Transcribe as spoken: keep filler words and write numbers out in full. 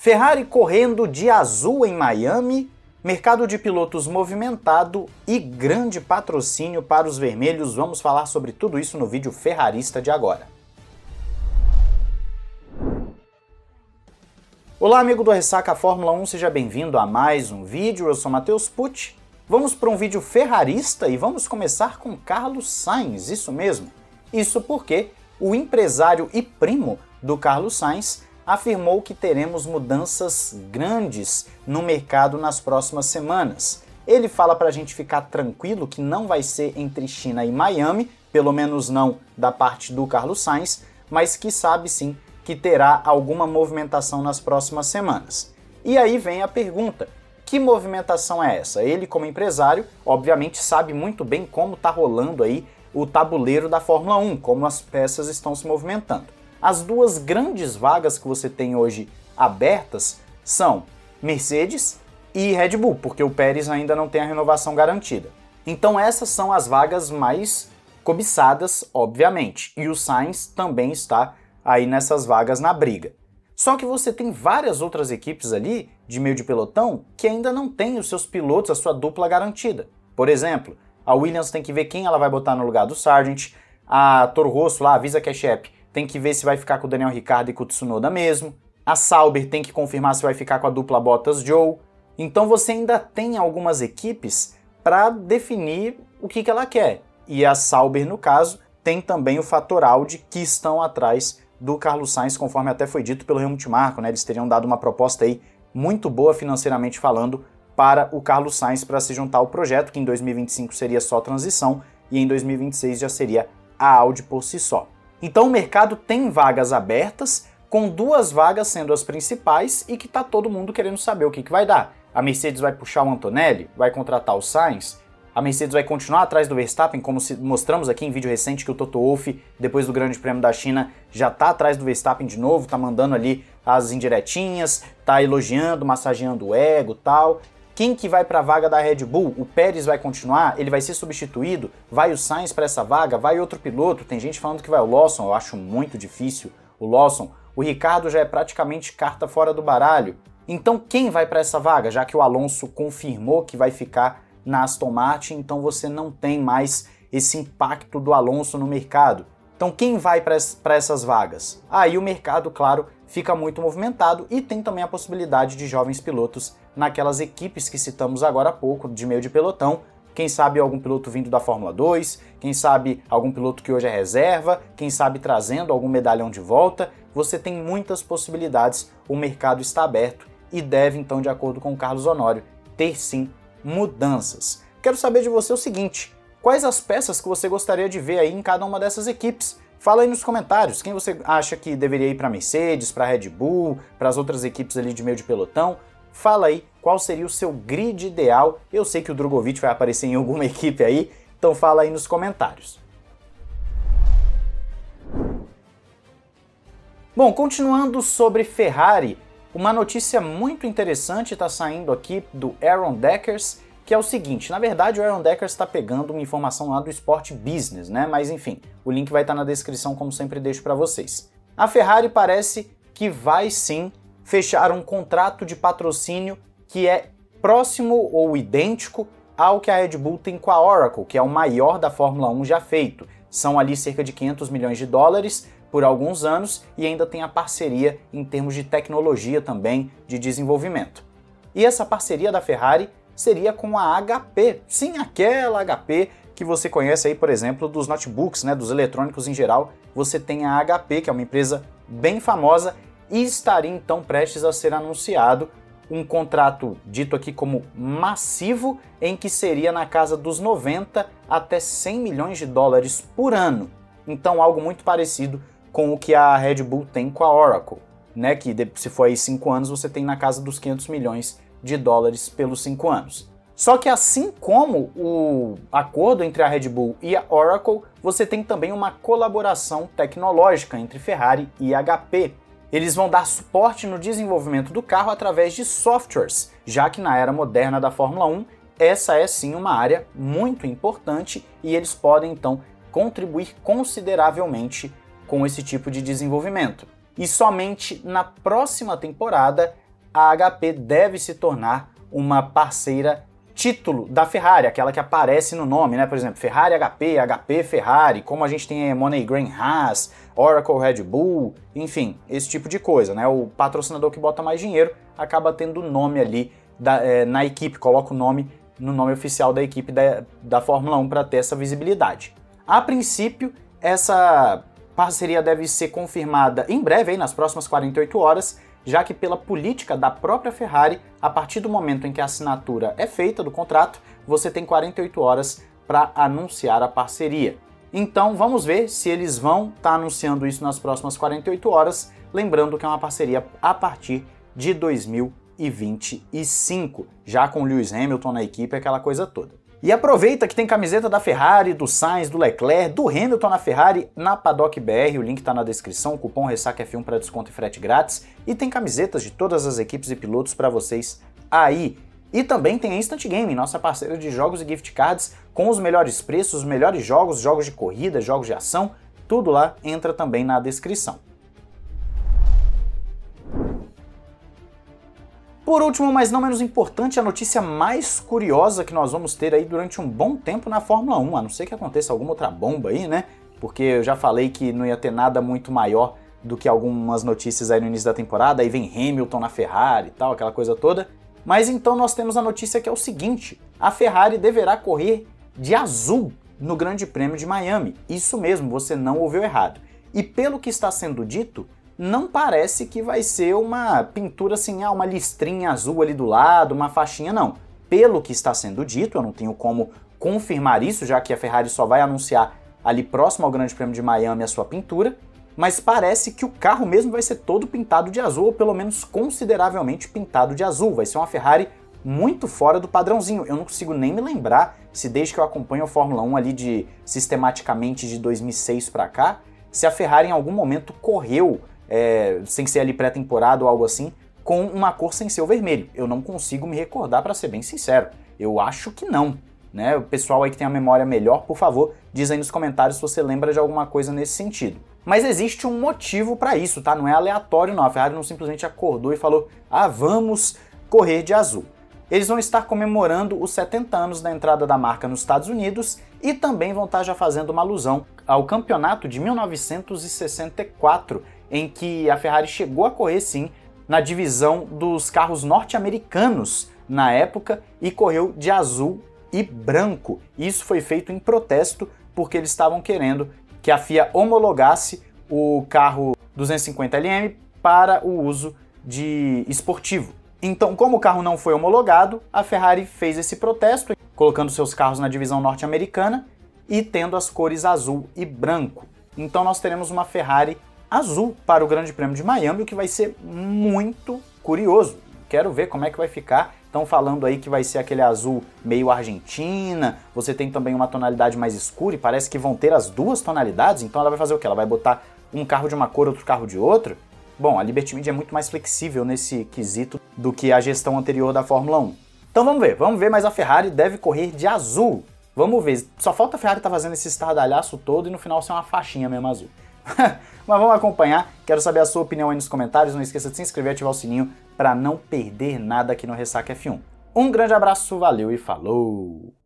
Ferrari correndo de azul em Miami, mercado de pilotos movimentado e grande patrocínio para os vermelhos. Vamos falar sobre tudo isso no vídeo ferrarista de agora. Olá, amigo do Ressaca Fórmula um, seja bem-vindo a mais um vídeo. Eu sou Matheus Pucci. Vamos para um vídeo ferrarista e vamos começar com Carlos Sainz, isso mesmo. Isso porque o empresário e primo do Carlos Sainz afirmou que teremos mudanças grandes no mercado nas próximas semanas. Ele fala para a gente ficar tranquilo que não vai ser entre China e Miami, pelo menos não da parte do Carlos Sainz, mas que sabe sim que terá alguma movimentação nas próximas semanas. E aí vem a pergunta, que movimentação é essa? Ele, como empresário, obviamente sabe muito bem como está rolando aí o tabuleiro da Fórmula um, como as peças estão se movimentando. As duas grandes vagas que você tem hoje abertas são Mercedes e Red Bull, porque o Pérez ainda não tem a renovação garantida. Então essas são as vagas mais cobiçadas, obviamente, e o Sainz também está aí nessas vagas na briga. Só que você tem várias outras equipes ali, de meio de pelotão, que ainda não tem os seus pilotos, a sua dupla garantida. Por exemplo, a Williams tem que ver quem ela vai botar no lugar do Sargent, a Toro Rosso, lá, a RessacaF um, tem que ver se vai ficar com o Daniel Ricciardo e com o Tsunoda mesmo, a Sauber tem que confirmar se vai ficar com a dupla Bottas-Joe. Então você ainda tem algumas equipes para definir o que, que ela quer. E a Sauber, no caso, tem também o fator Audi, que estão atrás do Carlos Sainz, conforme até foi dito pelo Helmut Marko, né? Eles teriam dado uma proposta aí muito boa financeiramente falando para o Carlos Sainz para se juntar ao projeto, que em dois mil e vinte e cinco seria só transição e em dois mil e vinte e seis já seria a Audi por si só. Então o mercado tem vagas abertas, com duas vagas sendo as principais e que tá todo mundo querendo saber o que, que vai dar. A Mercedes vai puxar o Antonelli? Vai contratar o Sainz? A Mercedes vai continuar atrás do Verstappen, como mostramos aqui em vídeo recente que o Toto Wolff, depois do Grande Prêmio da China, já está atrás do Verstappen de novo, está mandando ali as indiretinhas, está elogiando, massageando o ego e tal. Quem que vai para a vaga da Red Bull? O Pérez vai continuar? Ele vai ser substituído? Vai o Sainz para essa vaga? Vai outro piloto? Tem gente falando que vai o Lawson, eu acho muito difícil o Lawson. O Ricardo já é praticamente carta fora do baralho. Então quem vai para essa vaga? Já que o Alonso confirmou que vai ficar na Aston Martin, então você não tem mais esse impacto do Alonso no mercado. Então quem vai para essas vagas? Aí o mercado, claro, fica muito movimentado e tem também a possibilidade de jovens pilotos naquelas equipes que citamos agora há pouco, de meio de pelotão. Quem sabe algum piloto vindo da Fórmula dois, quem sabe algum piloto que hoje é reserva, quem sabe trazendo algum medalhão de volta. Você tem muitas possibilidades, o mercado está aberto e deve então, de acordo com o Carlos Honório, ter sim mudanças. Quero saber de você o seguinte, quais as peças que você gostaria de ver aí em cada uma dessas equipes? Fala aí nos comentários, quem você acha que deveria ir para Mercedes, para Red Bull, para as outras equipes ali de meio de pelotão? Fala aí qual seria o seu grid ideal, eu sei que o Drugovich vai aparecer em alguma equipe aí, então fala aí nos comentários. Bom, continuando sobre Ferrari, uma notícia muito interessante está saindo aqui do Aaron Deckers, que é o seguinte, na verdade o Aaron Deckers está pegando uma informação lá do Sport Business, né? Mas enfim, o link vai estar tá na descrição, como sempre deixo para vocês. A Ferrari parece que vai sim fechar um contrato de patrocínio que é próximo ou idêntico ao que a Red Bull tem com a Oracle, que é o maior da Fórmula um já feito. São ali cerca de quinhentos milhões de dólares, por alguns anos e ainda tem a parceria em termos de tecnologia também, de desenvolvimento. E essa parceria da Ferrari seria com a H P, sim, aquela H P que você conhece aí, por exemplo, dos notebooks, né, dos eletrônicos em geral, você tem a H P, que é uma empresa bem famosa, e estaria então prestes a ser anunciado um contrato dito aqui como massivo, em que seria na casa dos noventa até cem milhões de dólares por ano. Então algo muito parecido com o que a Red Bull tem com a Oracle, né? Que se for aí cinco anos, você tem na casa dos quinhentos milhões de dólares pelos cinco anos. Só que assim como o acordo entre a Red Bull e a Oracle, você tem também uma colaboração tecnológica entre Ferrari e H P. Eles vão dar suporte no desenvolvimento do carro através de softwares, já que na era moderna da Fórmula um, essa é sim uma área muito importante e eles podem então contribuir consideravelmente com esse tipo de desenvolvimento. E somente na próxima temporada a H P deve se tornar uma parceira título da Ferrari, aquela que aparece no nome, né? Por exemplo, Ferrari H P, H P Ferrari, como a gente tem MoneyGram Haas, Oracle Red Bull, enfim, esse tipo de coisa, né? O patrocinador que bota mais dinheiro acaba tendo o nome ali da, é, na equipe, coloca o nome no nome oficial da equipe da, da Fórmula um para ter essa visibilidade. A princípio, essa parceria deve ser confirmada em breve, aí, nas próximas quarenta e oito horas, já que pela política da própria Ferrari, a partir do momento em que a assinatura é feita do contrato, você tem quarenta e oito horas para anunciar a parceria. Então vamos ver se eles vão estar anunciando isso nas próximas quarenta e oito horas, lembrando que é uma parceria a partir de dois mil e vinte e cinco, já com Lewis Hamilton na equipe, aquela coisa toda. E aproveita que tem camiseta da Ferrari, do Sainz, do Leclerc, do Hamilton na Ferrari, na Paddock B R, o link tá na descrição, cupom Ressaca F um para desconto e frete grátis, e tem camisetas de todas as equipes e pilotos para vocês aí. E também tem a Instant Gaming, nossa parceira de jogos e gift cards, com os melhores preços, os melhores jogos, jogos de corrida, jogos de ação, tudo lá entra também na descrição. Por último, mas não menos importante, a notícia mais curiosa que nós vamos ter aí durante um bom tempo na Fórmula um, a não ser que aconteça alguma outra bomba aí, né? Porque eu já falei que não ia ter nada muito maior do que algumas notícias aí no início da temporada, aí vem Hamilton na Ferrari e tal, aquela coisa toda. Mas então nós temos a notícia que é o seguinte, a Ferrari deverá correr de azul no Grande Prêmio de Miami. Isso mesmo, você não ouviu errado. E pelo que está sendo dito, não parece que vai ser uma pintura assim, ah, uma listrinha azul ali do lado, uma faixinha, não. Pelo que está sendo dito, eu não tenho como confirmar isso, já que a Ferrari só vai anunciar ali próximo ao Grande Prêmio de Miami a sua pintura, mas parece que o carro mesmo vai ser todo pintado de azul, ou pelo menos consideravelmente pintado de azul. Vai ser uma Ferrari muito fora do padrãozinho. Eu não consigo nem me lembrar se desde que eu acompanho a Fórmula um ali de sistematicamente de dois mil e seis para cá, se a Ferrari em algum momento correu É, sem ser ali pré-temporada ou algo assim, com uma cor sem ser o vermelho. Eu não consigo me recordar, para ser bem sincero. Eu acho que não, né? O pessoal aí que tem a memória melhor, por favor, diz aí nos comentários se você lembra de alguma coisa nesse sentido. Mas existe um motivo para isso, tá? Não é aleatório não, a Ferrari não simplesmente acordou e falou, ah, vamos correr de azul. Eles vão estar comemorando os setenta anos da entrada da marca nos Estados Unidos e também vão estar já fazendo uma alusão ao campeonato de mil novecentos e sessenta e quatro, em que a Ferrari chegou a correr sim na divisão dos carros norte-americanos na época e correu de azul e branco. Isso foi feito em protesto porque eles estavam querendo que a F I A homologasse o carro duzentos e cinquenta L M para o uso de esportivo. Então, como o carro não foi homologado, a Ferrari fez esse protesto, colocando seus carros na divisão norte-americana e tendo as cores azul e branco. Então nós teremos uma Ferrari azul para o Grande Prêmio de Miami, o que vai ser muito curioso. Quero ver como é que vai ficar. Estão falando aí que vai ser aquele azul meio Argentina, você tem também uma tonalidade mais escura e parece que vão ter as duas tonalidades, então ela vai fazer o quê? Ela vai botar um carro de uma cor, outro carro de outra? Bom, a Liberty Media é muito mais flexível nesse quesito do que a gestão anterior da Fórmula um. Então vamos ver, vamos ver, mas a Ferrari deve correr de azul. Vamos ver, só falta a Ferrari estar tá fazendo esse estardalhaço todo e no final ser uma faixinha mesmo azul. Mas vamos acompanhar, quero saber a sua opinião aí nos comentários, não esqueça de se inscrever e ativar o sininho para não perder nada aqui no Ressaca F um. Um grande abraço, valeu e falou!